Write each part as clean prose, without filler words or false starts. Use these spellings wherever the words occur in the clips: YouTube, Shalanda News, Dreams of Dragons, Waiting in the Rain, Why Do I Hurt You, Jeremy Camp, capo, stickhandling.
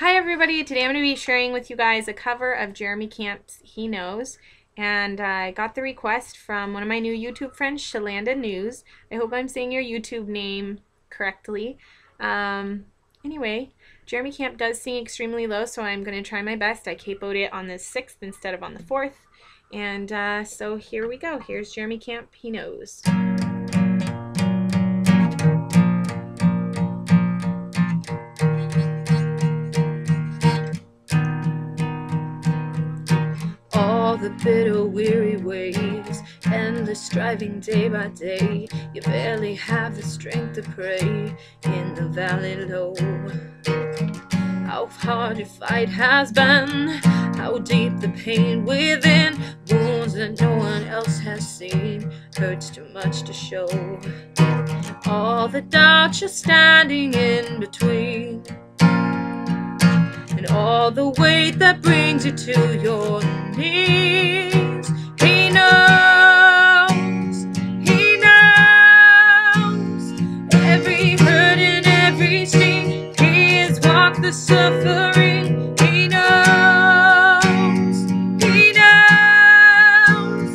Hi everybody, today I'm going to be sharing with you guys a cover of Jeremy Camp's He Knows, and I got the request from one of my new YouTube friends, Shalanda News. I hope I'm saying your YouTube name correctly. Anyway, Jeremy Camp does sing extremely low, so I'm going to try my best. I capoed it on the 6th instead of on the 4th, and so here we go. Here's Jeremy Camp, He Knows. The bitter weary ways, endless striving day by day, you barely have the strength to pray in the valley low. How hard your fight has been, how deep the pain within, wounds that no one else has seen, hurts too much to show. All the doubt you're standing in between, and all the weight that brings you to your knees. He knows, he knows every hurt and every sting. He has walked the suffering. He knows, he knows.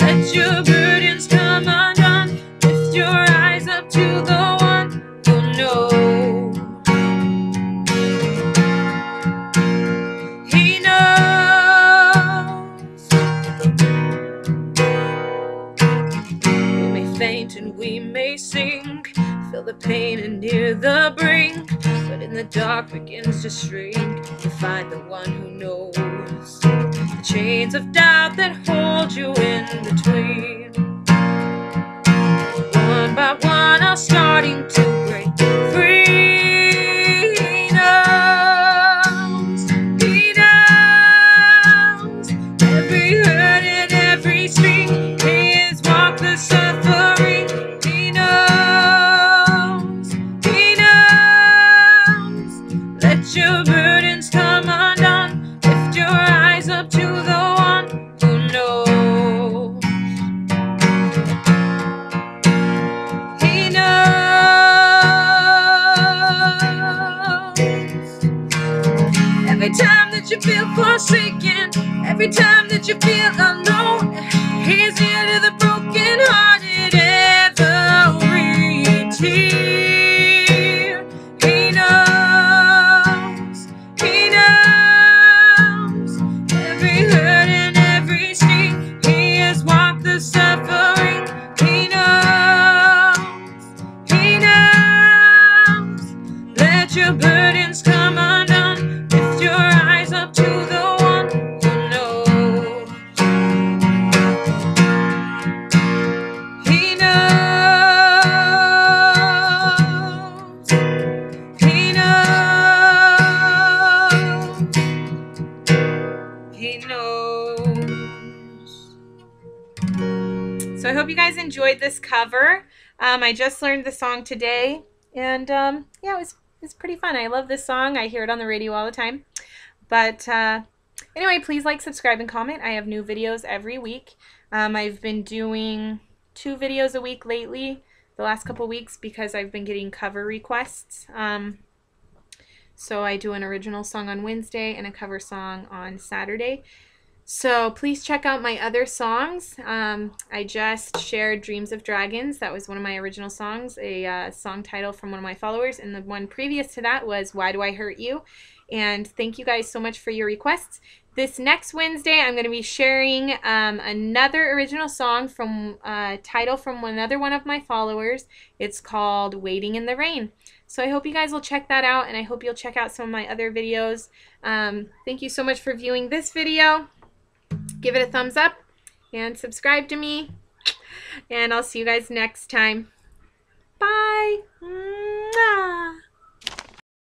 Let your burdens come undone. Lift your eyes up to the one you know. And we may sink, feel the pain and near the brink, but in the dark begins to shrink, you find the one who knows. The chains of doubt that hold you in between, one by one are starting to break free. He knows, he knows every hurt and every sting. He has walked the suffering. Let your burdens come undone. Lift your eyes up to the one who knows. He knows. Every time that you feel forsaken, every time that you feel alone, he's near to the broken hearted. Every tear. Your burdens come undone. Lift your eyes up to the one who knows. He knows. He knows. He knows. So I hope you guys enjoyed this cover. I just learned the song today, and yeah, it's pretty fun. I love this song. I hear it on the radio all the time. But anyway, please like, subscribe, and comment. I have new videos every week. I've been doing 2 videos a week lately, the last couple weeks, because I've been getting cover requests. So I do an original song on Wednesday and a cover song on Saturday. So please check out my other songs. I just shared Dreams of Dragons. That was one of my original songs, a song title from one of my followers. And the one previous to that was Why Do I Hurt You? And thank you guys so much for your requests. This next Wednesday, I'm going to be sharing another original song from a title from another one of my followers. It's called Waiting in the Rain. So I hope you guys will check that out, and I hope you'll check out some of my other videos. Thank you so much for viewing this video. Give it a thumbs up and subscribe to me, and I'll see you guys next time.